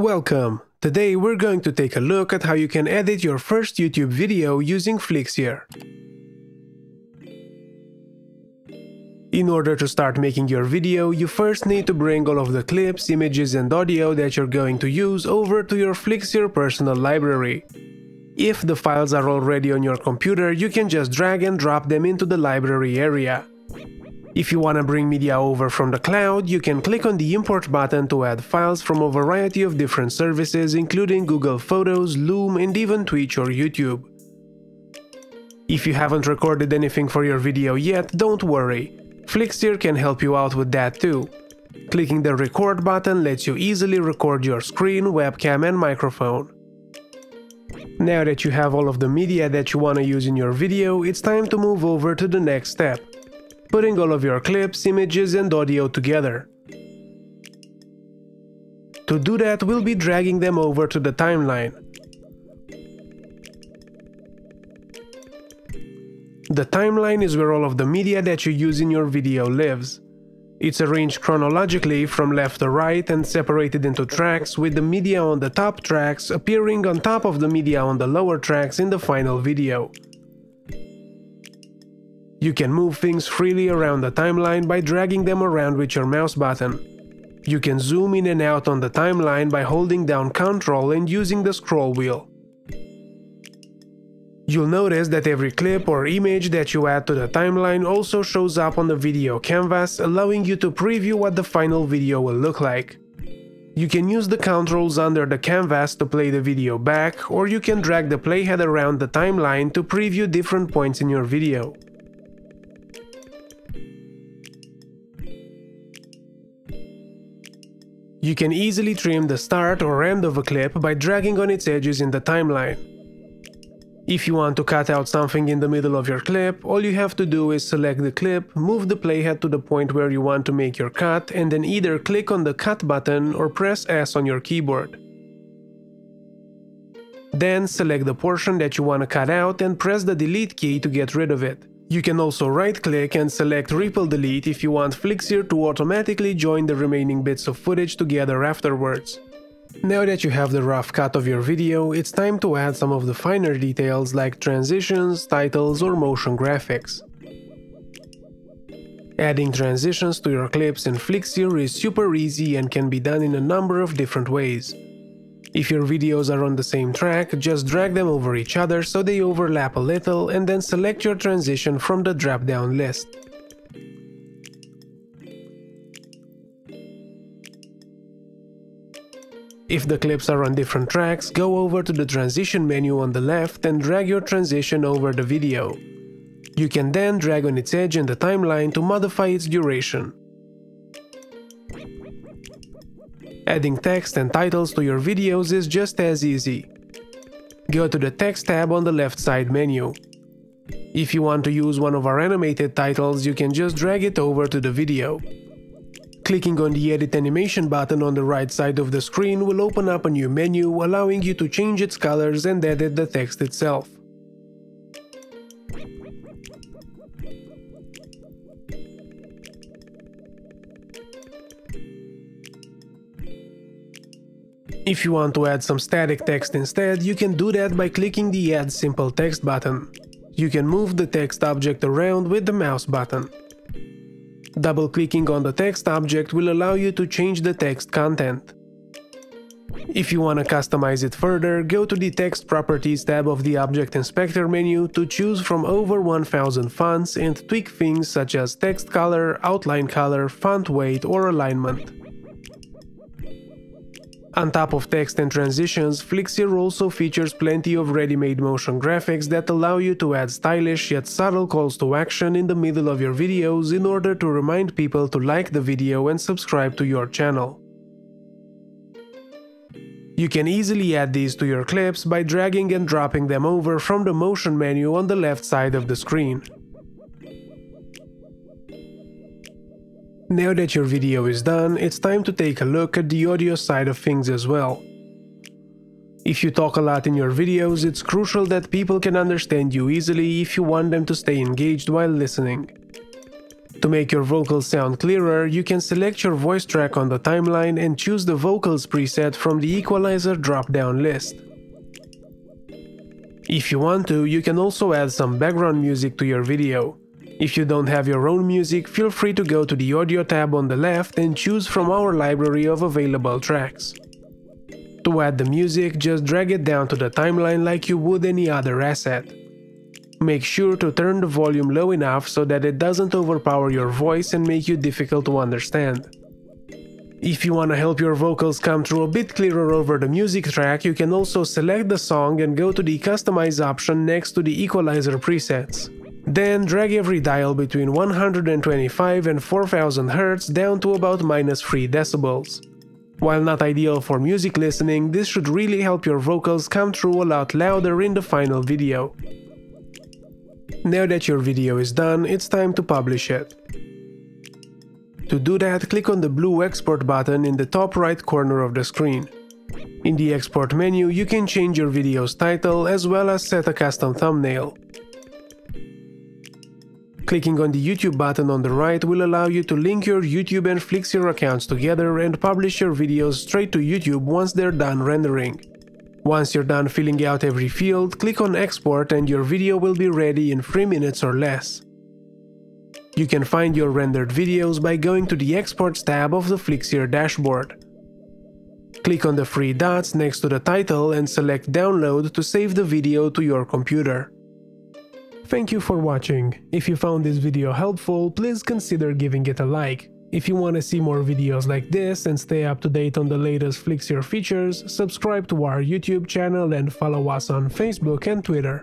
Welcome! Today we're going to take a look at how you can edit your first YouTube video using Flixier. In order to start making your video, you first need to bring all of the clips, images and audio that you're going to use over to your Flixier personal library. If the files are already on your computer, you can just drag and drop them into the library area. If you want to bring media over from the cloud, you can click on the import button to add files from a variety of different services including Google Photos, Loom and even Twitch or YouTube. If you haven't recorded anything for your video yet, don't worry. Flixier can help you out with that too. Clicking the record button lets you easily record your screen, webcam and microphone. Now that you have all of the media that you want to use in your video, it's time to move over to the next step. Putting all of your clips, images and audio together. To do that, we'll be dragging them over to the timeline. The timeline is where all of the media that you use in your video lives. It's arranged chronologically from left to right and separated into tracks, with the media on the top tracks appearing on top of the media on the lower tracks in the final video. You can move things freely around the timeline by dragging them around with your mouse button. You can zoom in and out on the timeline by holding down Ctrl and using the scroll wheel. You'll notice that every clip or image that you add to the timeline also shows up on the video canvas, allowing you to preview what the final video will look like. You can use the controls under the canvas to play the video back, or you can drag the playhead around the timeline to preview different points in your video. You can easily trim the start or end of a clip by dragging on its edges in the timeline. If you want to cut out something in the middle of your clip, all you have to do is select the clip, move the playhead to the point where you want to make your cut, and then either click on the cut button or press S on your keyboard. Then select the portion that you want to cut out and press the delete key to get rid of it. You can also right-click and select Ripple Delete if you want Flixier to automatically join the remaining bits of footage together afterwards. Now that you have the rough cut of your video, it's time to add some of the finer details like transitions, titles or motion graphics. Adding transitions to your clips in Flixier is super easy and can be done in a number of different ways. If your videos are on the same track, just drag them over each other so they overlap a little and then select your transition from the drop-down list. If the clips are on different tracks, go over to the transition menu on the left and drag your transition over the video. You can then drag on its edge in the timeline to modify its duration. Adding text and titles to your videos is just as easy. Go to the text tab on the left side menu. If you want to use one of our animated titles, you can just drag it over to the video. Clicking on the Edit Animation button on the right side of the screen will open up a new menu, allowing you to change its colors and edit the text itself. If you want to add some static text instead, you can do that by clicking the Add Simple Text button. You can move the text object around with the mouse button. Double-clicking on the text object will allow you to change the text content. If you want to customize it further, go to the Text Properties tab of the Object Inspector menu to choose from over 1000 fonts and tweak things such as text color, outline color, font weight or alignment. On top of text and transitions, Flixier also features plenty of ready-made motion graphics that allow you to add stylish yet subtle calls to action in the middle of your videos in order to remind people to like the video and subscribe to your channel. You can easily add these to your clips by dragging and dropping them over from the motion menu on the left side of the screen. Now that your video is done, it's time to take a look at the audio side of things as well. If you talk a lot in your videos, it's crucial that people can understand you easily if you want them to stay engaged while listening. To make your vocals sound clearer, you can select your voice track on the timeline and choose the vocals preset from the equalizer drop-down list. If you want to, you can also add some background music to your video. If you don't have your own music, feel free to go to the audio tab on the left and choose from our library of available tracks. To add the music, just drag it down to the timeline like you would any other asset. Make sure to turn the volume low enough so that it doesn't overpower your voice and make you difficult to understand. If you want to help your vocals come through a bit clearer over the music track, you can also select the song and go to the Customize option next to the equalizer presets. Then drag every dial between 125 and 4000 Hz down to about -3 dB. While not ideal for music listening, this should really help your vocals come through a lot louder in the final video. Now that your video is done, it's time to publish it. To do that, click on the blue export button in the top right corner of the screen. In the export menu, you can change your video's title as well as set a custom thumbnail. Clicking on the YouTube button on the right will allow you to link your YouTube and Flixier accounts together and publish your videos straight to YouTube once they're done rendering. Once you're done filling out every field, click on Export and your video will be ready in 3 minutes or less. You can find your rendered videos by going to the Exports tab of the Flixier dashboard. Click on the 3 dots next to the title and select Download to save the video to your computer. Thank you for watching. If you found this video helpful, please consider giving it a like. If you want to see more videos like this and stay up to date on the latest Flixier features, subscribe to our YouTube channel and follow us on Facebook and Twitter.